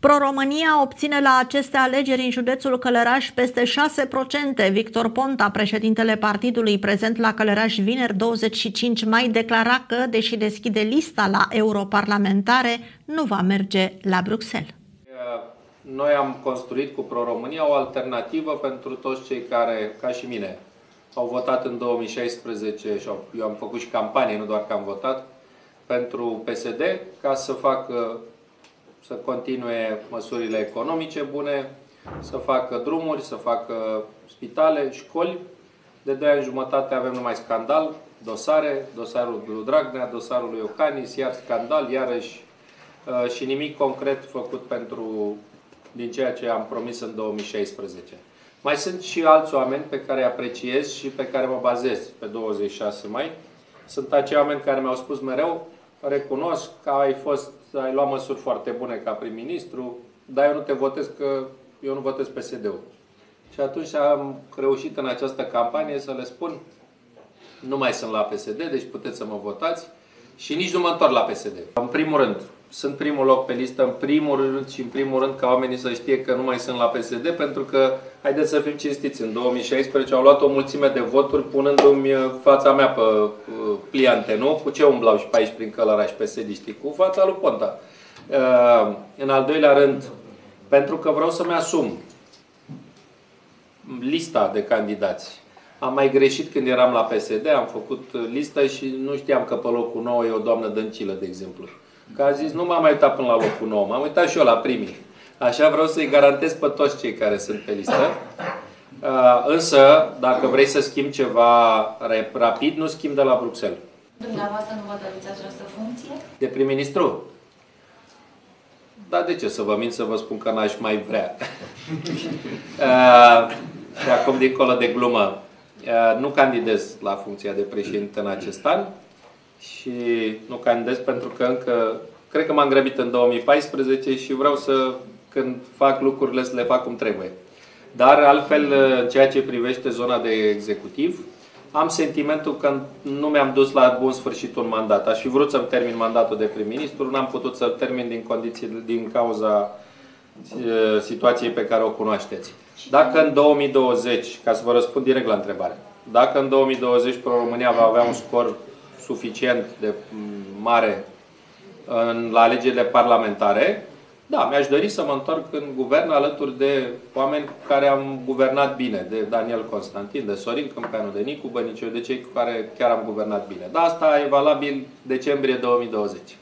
Pro-România obține la aceste alegeri în județul Călărași peste 6%. Victor Ponta, președintele partidului prezent la Călărași vineri 25 mai, declara că, deși deschide lista la europarlamentare, nu va merge la Bruxelles. Noi am construit cu Pro-România o alternativă pentru toți cei care, ca și mine, au votat în 2016 și eu am făcut și campanie, nu doar că am votat, pentru PSD, ca să continue măsurile economice bune, să facă drumuri, să facă spitale, școli. De 2 ani jumătate avem numai scandal, dosare, dosarul lui Dragnea, dosarul lui Iohannis, iar scandal, iarăși și nimic concret făcut din ceea ce am promis în 2016. Mai sunt și alți oameni pe care îi apreciez și pe care mă bazez pe 26 mai. Sunt acei oameni care mi-au spus mereu, recunosc că ai luat măsuri foarte bune ca prim-ministru, dar eu nu te votez, că eu nu votez PSD-ul. Și atunci am reușit în această campanie să le spun, nu mai sunt la PSD, deci puteți să mă votați și nici nu mă întorc la PSD. În primul rând, sunt primul loc pe listă, în primul rând ca oamenii să știe că nu mai sunt la PSD, pentru că, haideți să fim cinstiți, în 2016 au luat o mulțime de voturi punându-mi fața mea pe pliante, nu? Cu ce umblau și pe aici prin Călărași PSD-știi? Cu fața lui Ponta. În al doilea rând, pentru că vreau să-mi asum lista de candidați. Am mai greșit când eram la PSD, am făcut listă și nu știam că pe locul 9 e o doamnă Dăncilă, de exemplu. Că a zis, nu m-am mai uitat până la locul 9, m-am uitat și eu la primii. Așa vreau să-i garantez pe toți cei care sunt pe listă. Însă, dacă vrei să schimbi ceva rapid, nu schimb de la Bruxelles. Dumneavoastră nu vă doriți această funcție? De prim-ministru? Dar de ce să vă mint să vă spun că n-aș mai vrea? Și acum, dincolo de glumă, nu candidez la funcția de președinte în acest an. Și nu candidez pentru că încă, cred că m-am grăbit în 2014 și vreau să, când fac lucrurile, să le fac cum trebuie. Dar altfel, în ceea ce privește zona de executiv, am sentimentul că nu mi-am dus la bun sfârșit un mandat. Aș fi vrut să-mi termin mandatul de prim-ministru, n-am putut să-l termin din cauza situației pe care o cunoașteți. Dacă în 2020, ca să vă răspund direct la întrebare, dacă în 2020 Pro-România va avea un scor suficient de mare la alegerile parlamentare, da, mi-aș dori să mă întorc în guvern alături de oameni cu care am guvernat bine, de Daniel Constantin, de Sorin Câmpeanu, de Nicu Bănicioiu, de cei cu care chiar am guvernat bine. Dar asta e valabil decembrie 2020.